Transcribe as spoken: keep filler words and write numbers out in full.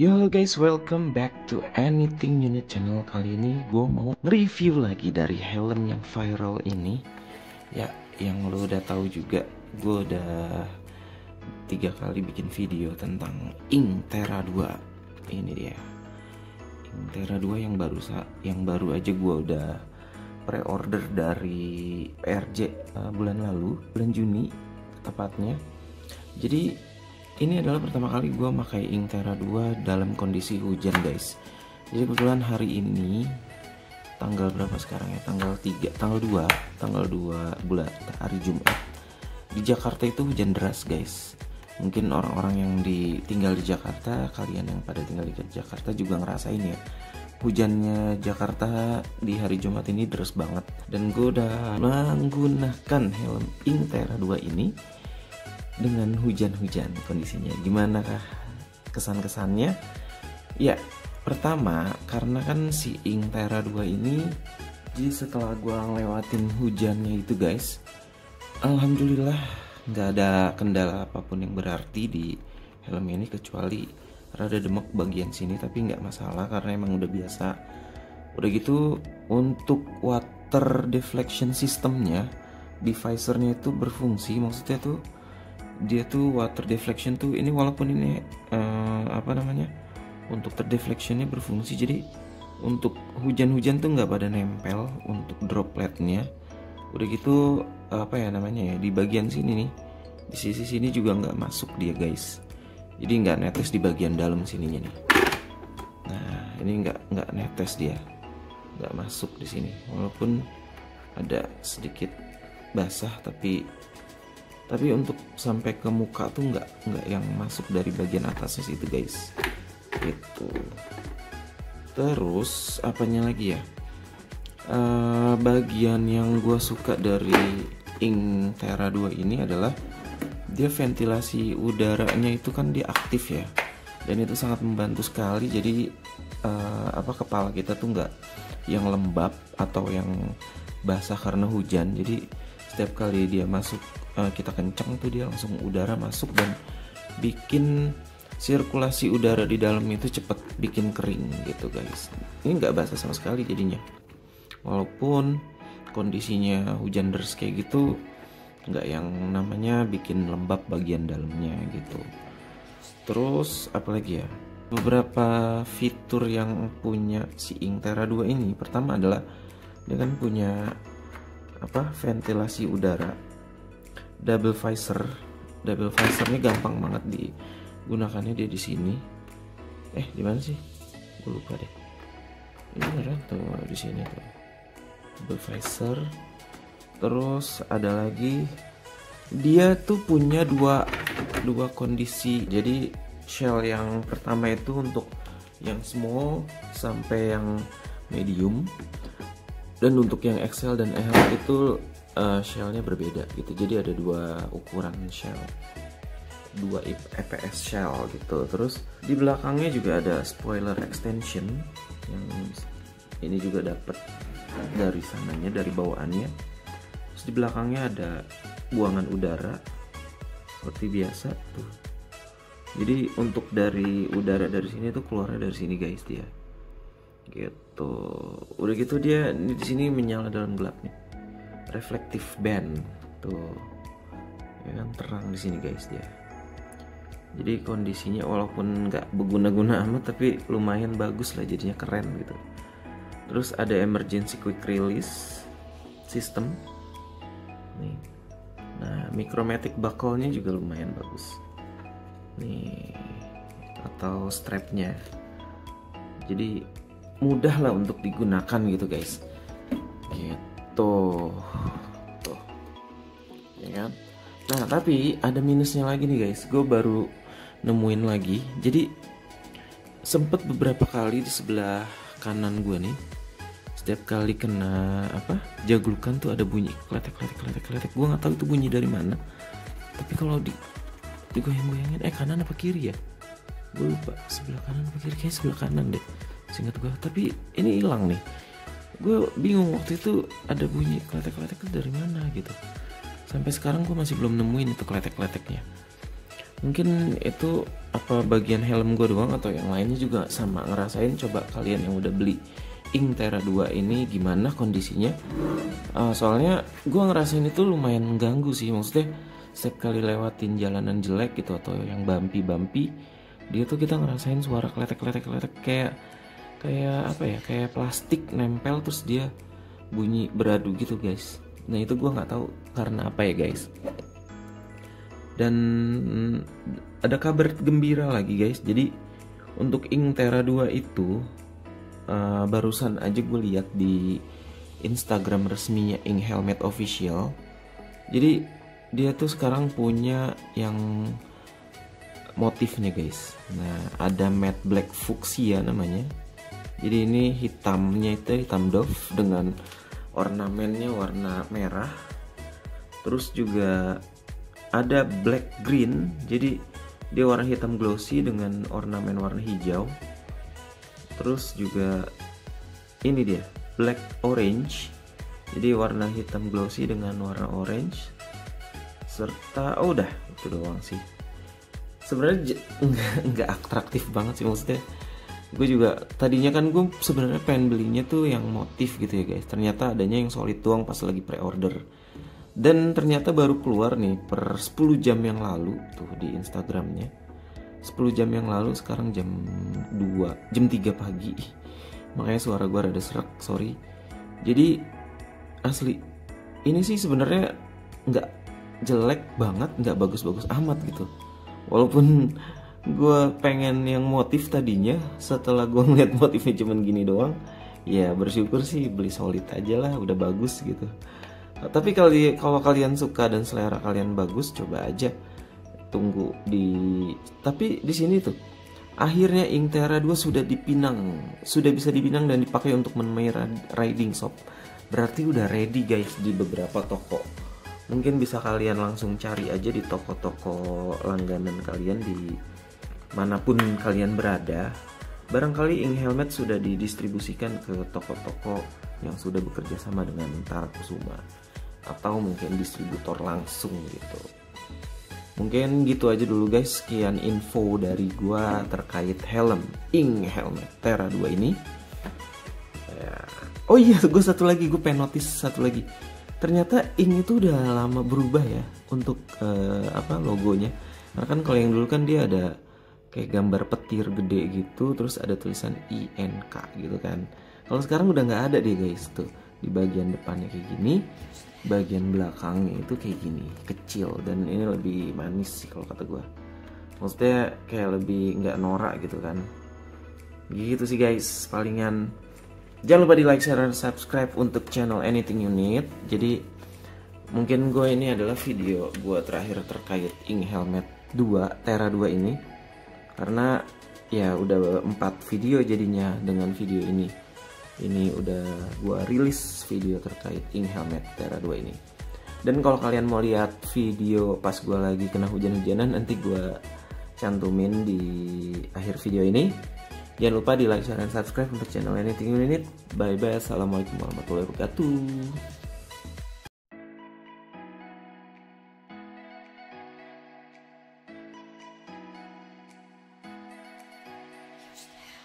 Yo guys, welcome back to Anything You Need channel. Kali ini gue mau nge-review lagi dari helm yang viral ini. Ya, yang lo udah tahu juga, gue udah tiga kali bikin video tentang Ink Terra dua. Ini dia Ink Terra dua yang baru yang baru aja gue udah pre-order dari P R J uh, bulan lalu, bulan Juni tepatnya. Jadi ini adalah pertama kali gue pakai Ink Terra dua dalam kondisi hujan, guys. Jadi kebetulan hari ini tanggal berapa sekarang ya? Tanggal tiga, tanggal dua, tanggal dua bulan, hari Jumat. Di Jakarta itu hujan deras, guys. Mungkin orang-orang yang ditinggal di Jakarta, kalian yang pada tinggal di Jakarta juga ngerasain ya. Hujannya Jakarta di hari Jumat ini deras banget. Dan gue udah menggunakan helm Ink Terra dua ini dengan hujan-hujan kondisinya. Gimana kah kesan-kesannya? Ya, pertama karena kan si Ink Terra dua ini, jadi setelah gua lewatin hujannya itu, guys, alhamdulillah nggak ada kendala apapun yang berarti di helm ini, kecuali rada demek bagian sini, tapi nggak masalah karena emang udah biasa. Udah gitu, untuk water deflection sistemnya di visornya itu berfungsi. Maksudnya tuh dia tuh water deflection tuh ini, walaupun ini uh, apa namanya, untuk terdeflectionnya berfungsi, jadi untuk hujan-hujan tuh nggak pada nempel untuk dropletnya. Udah gitu apa ya namanya ya, di bagian sini nih, di sisi sini juga nggak masuk dia, guys. Jadi nggak netes di bagian dalam sininya nih. Nah ini nggak nggak netes, dia nggak masuk di sini, walaupun ada sedikit basah, tapi tapi untuk sampai ke muka tuh nggak nggak yang masuk dari bagian atasnya situ, guys. Gitu. Terus apanya lagi ya, uh, bagian yang gue suka dari Ink Terra dua ini adalah dia ventilasi udaranya itu kan dia aktif ya, dan itu sangat membantu sekali. Jadi uh, apa kepala kita tuh nggak yang lembab atau yang basah karena hujan. Jadi setiap kali dia masuk, kita kencang tuh, dia langsung udara masuk dan bikin sirkulasi udara di dalam itu cepet, bikin kering gitu, guys. Ini nggak basah sama sekali jadinya, walaupun kondisinya hujan deras kayak gitu, nggak yang namanya bikin lembab bagian dalamnya gitu. Terus apalagi ya, beberapa fitur yang punya si Ink Terra dua ini. Pertama adalah dia kan punya apa, ventilasi udara double visor. Double visornya gampang banget digunakannya, dia di sini. Eh, di mana sih? Gue lupa deh. Ini beneran tuh di sini tuh. Double visor. Terus ada lagi, dia tuh punya dua dua kondisi. Jadi shell yang pertama itu untuk yang small sampai yang medium, dan untuk yang X L dan L itu Uh, shellnya berbeda gitu. Jadi ada dua ukuran shell, dua E P S shell gitu. Terus di belakangnya juga ada spoiler extension yang ini juga dapat dari sananya, dari bawaannya. Terus di belakangnya ada buangan udara seperti biasa tuh. Jadi untuk dari udara dari sini tuh keluarnya dari sini, guys, dia gitu. Udah gitu dia di sini menyala dalam gelapnya. Reflective band tuh ya kan, terang di sini, guys, dia. Jadi kondisinya walaupun nggak berguna-guna amat, tapi lumayan bagus lah jadinya, keren gitu. Terus ada emergency quick release system nih. Nah, micromatic buckle-nya juga lumayan bagus nih, atau strapnya. Jadi mudah lah untuk digunakan gitu, guys. Gitu. Tuh, tuh, ya kan. Nah, tapi ada minusnya lagi nih, guys. Gue baru nemuin lagi. Jadi sempet beberapa kali di sebelah kanan gue nih, setiap kali kena apa jaglukan tuh ada bunyi kletek-kletek-kletek-kletek. Gue nggak tahu itu bunyi dari mana. Tapi kalau di, digoyang-goyangin, eh kanan apa kiri ya? Gue lupa, sebelah kanan apa kiri? Kayak sebelah kanan deh, seingat gue. Tapi ini hilang nih. Gue bingung waktu itu ada bunyi kletek-kletek itu dari mana gitu. Sampai sekarang gue masih belum nemuin itu kletek-kleteknya. Mungkin itu apa bagian helm gue doang atau yang lainnya juga sama ngerasain? Coba kalian yang udah beli Ink Terra dua ini gimana kondisinya? Uh, soalnya gue ngerasain itu lumayan mengganggu sih, maksudnya setiap kali lewatin jalanan jelek gitu atau yang bumpy-bumpy, dia tuh kita ngerasain suara kletek-kletek-kletek kayak kayak apa ya, kayak plastik nempel terus dia bunyi beradu gitu guys. Nah itu gue nggak tahu karena apa ya guys. Dan ada kabar gembira lagi guys. Jadi untuk Ink Terra dua itu uh, barusan aja gue lihat di Instagram resminya Ink Helmet Official. Jadi dia tuh sekarang punya yang motifnya guys. Nah ada matte black fuchsia namanya. Jadi ini hitamnya itu hitam doff dengan ornamennya warna merah. Terus juga ada black green, jadi dia warna hitam glossy dengan ornamen warna hijau. Terus juga ini dia black orange, jadi warna hitam glossy dengan warna orange. Serta oh udah itu doang sih. Sebenarnya nggak atraktif banget sih, maksudnya gue juga tadinya kan gue sebenarnya pengen belinya tuh yang motif gitu ya guys. Ternyata adanya yang solid doang pas lagi pre-order. Dan ternyata baru keluar nih per sepuluh jam yang lalu tuh di Instagramnya. Sepuluh jam yang lalu, sekarang jam dua, jam tiga pagi. Makanya suara gue rada serak, sorry. Jadi asli ini sih sebenarnya nggak jelek banget, nggak bagus-bagus amat gitu. Walaupun gue pengen yang motif tadinya, setelah gue ngeliat motifnya cuman gini doang, ya bersyukur sih beli solid aja lah, udah bagus gitu. Tapi kalau kalau kalian suka dan selera kalian bagus, coba aja tunggu di. Tapi di sini tuh akhirnya Ink Terra dua sudah dipinang, sudah bisa dipinang dan dipakai untuk menmai riding shop. Berarti udah ready guys di beberapa toko. Mungkin bisa kalian langsung cari aja di toko-toko langganan kalian di manapun kalian berada. Barangkali Ink Helmet sudah didistribusikan ke toko-toko yang sudah bekerja sama dengan Tarakusuma atau mungkin distributor langsung gitu. Mungkin gitu aja dulu guys, sekian info dari gua terkait helm Ink Helmet Terra dua ini. Oh iya, gue satu lagi, gue pengen notice satu lagi. Ternyata Ink itu udah lama berubah ya untuk uh, apa logonya. Karena kan kalau yang dulu kan dia ada kayak gambar petir gede gitu, terus ada tulisan I N K gitu kan. Kalau sekarang udah nggak ada deh guys tuh. Di bagian depannya kayak gini, bagian belakangnya itu kayak gini, kecil. Dan ini lebih manis sih kalau kata gue. Maksudnya kayak lebih nggak norak gitu kan. Gitu sih guys, palingan. Jangan lupa di like, share, dan subscribe untuk channel Anything You Need. Jadi mungkin gue ini adalah video gue terakhir terkait Ink Helmet dua, Terra dua ini. Karena ya udah empat video jadinya dengan video ini. Ini udah gua rilis video terkait Ink Helmet Terra dua ini. Dan kalau kalian mau lihat video pas gua lagi kena hujan-hujanan, nanti gua cantumin di akhir video ini. Jangan lupa di like, share, dan subscribe untuk channel Anything You Need. Bye bye. Assalamualaikum warahmatullahi wabarakatuh.